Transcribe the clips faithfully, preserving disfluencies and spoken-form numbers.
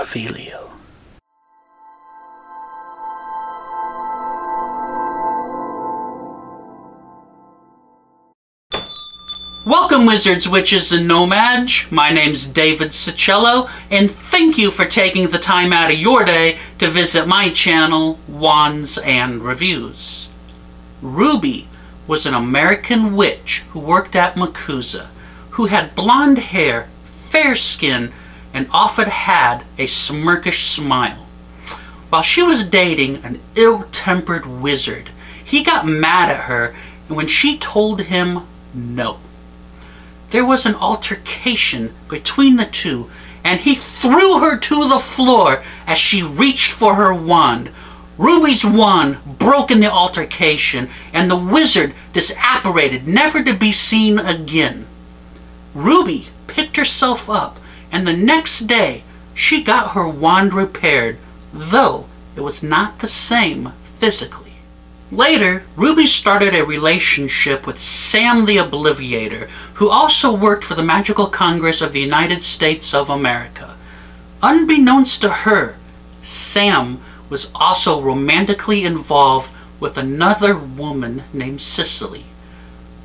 Revelio. Welcome Wizards, Witches, and No-Maj. My name's David Syczylo, and thank you for taking the time out of your day to visit my channel, Wands and Reviews. Ruby was an American witch who worked at MACUSA, who had blonde hair, fair skin, and often had a smirkish smile. While she was dating an ill-tempered wizard, he got mad at her when she told him no. There was an altercation between the two, and he threw her to the floor as she reached for her wand. Ruby's wand broke in the altercation, and the wizard disapparated, never to be seen again. Ruby picked herself up, and the next day she got her wand repaired, though it was not the same physically. Later, Ruby started a relationship with Sam the Obliviator, who also worked for the Magical Congress of the United States of America. Unbeknownst to her, Sam was also romantically involved with another woman named Cicely,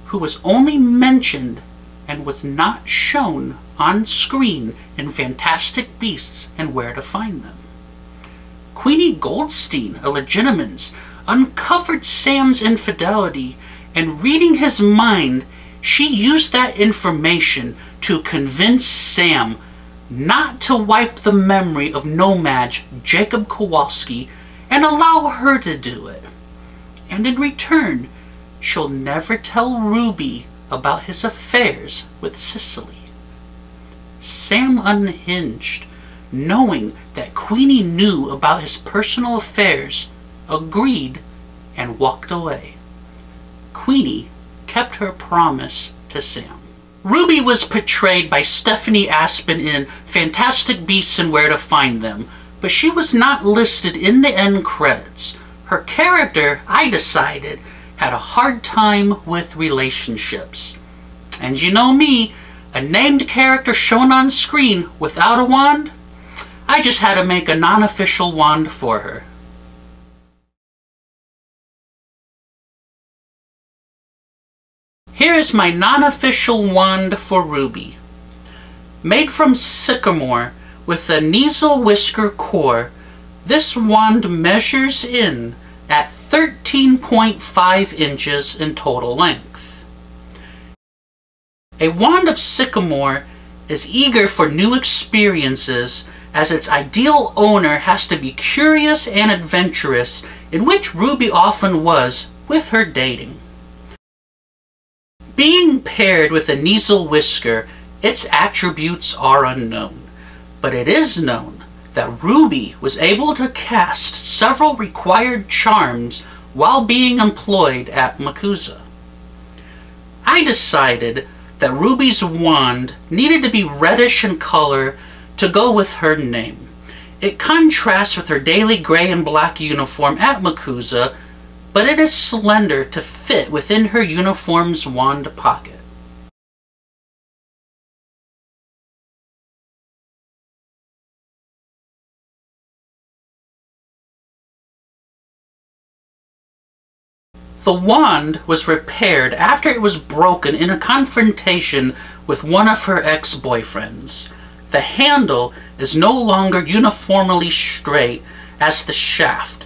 who was only mentioned and was not shown on screen in Fantastic Beasts and Where to Find Them. Queenie Goldstein, a Legilimens, uncovered Sam's infidelity, and reading his mind, she used that information to convince Sam not to wipe the memory of No-Maj Jacob Kowalski and allow her to do it. And in return, she'll never tell Ruby about his affairs with Cicely. Sam unhinged, knowing that Queenie knew about his personal affairs, agreed, and walked away. Queenie kept her promise to Sam. Ruby was portrayed by Stephanie Aspen in Fantastic Beasts and Where to Find Them, but she was not listed in the end credits. Her character, I decided, had a hard time with relationships. And you know me, a named character shown on screen without a wand? I just had to make a non-official wand for her. Here is my non-official wand for Ruby. Made from sycamore with a nasal whisker core, this wand measures in at thirteen point five inches in total length. A wand of sycamore is eager for new experiences, as its ideal owner has to be curious and adventurous, in which Ruby often was with her dating. Being paired with a nasal whisker, its attributes are unknown, but it is known that Ruby was able to cast several required charms while being employed at MACUSA. I decided that Ruby's wand needed to be reddish in color to go with her name. It contrasts with her daily gray and black uniform at MACUSA, but it is slender to fit within her uniform's wand pocket. The wand was repaired after it was broken in a confrontation with one of her ex-boyfriends. The handle is no longer uniformly straight as the shaft,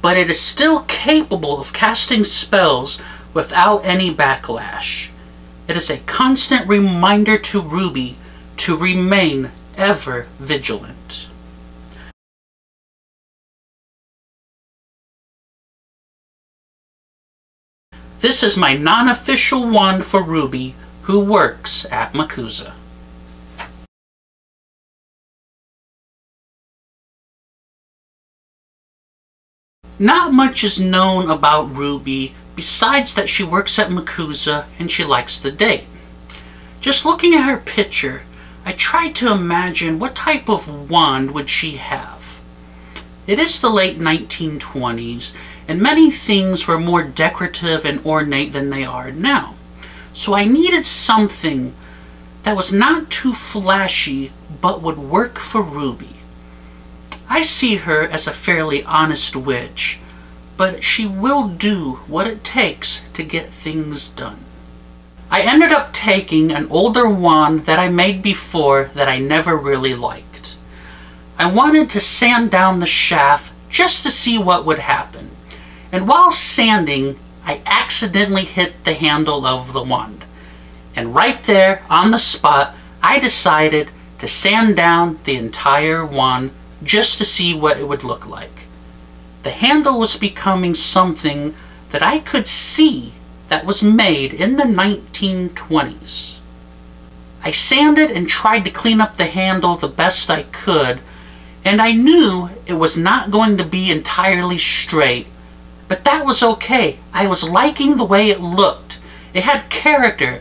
but it is still capable of casting spells without any backlash. It is a constant reminder to Ruby to remain ever vigilant. This is my non-official wand for Ruby, who works at MACUSA. Not much is known about Ruby besides that she works at MACUSA and she likes to date. Just looking at her picture, I tried to imagine what type of wand would she have. It is the late nineteen twenties, and many things were more decorative and ornate than they are now. So I needed something that was not too flashy but would work for Ruby. I see her as a fairly honest witch, but she will do what it takes to get things done. I ended up taking an older wand that I made before that I never really liked. I wanted to sand down the shaft just to see what would happen, and while sanding, I accidentally hit the handle of the wand. And right there, on the spot, I decided to sand down the entire wand just to see what it would look like. The handle was becoming something that I could see that was made in the nineteen twenties. I sanded and tried to clean up the handle the best I could, and I knew it was not going to be entirely straight, but that was okay. I was liking the way it looked. It had character,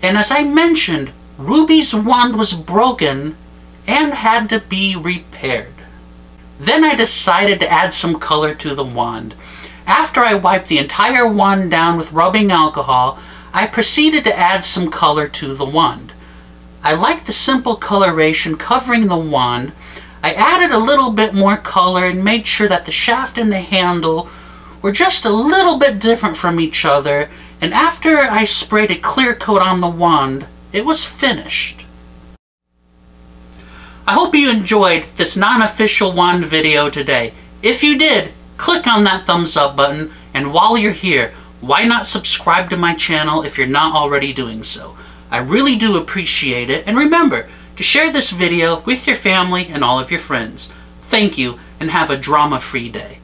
and as I mentioned, Ruby's wand was broken and had to be repaired. Then I decided to add some color to the wand. After I wiped the entire wand down with rubbing alcohol, I proceeded to add some color to the wand. I liked the simple coloration covering the wand. I added a little bit more color and made sure that the shaft and the handle were just a little bit different from each other, and after I sprayed a clear coat on the wand, it was finished. I hope you enjoyed this non-official wand video today. If you did, click on that thumbs up button, and while you're here, why not subscribe to my channel if you're not already doing so? I really do appreciate it, and remember to share this video with your family and all of your friends. Thank you, and have a drama-free day.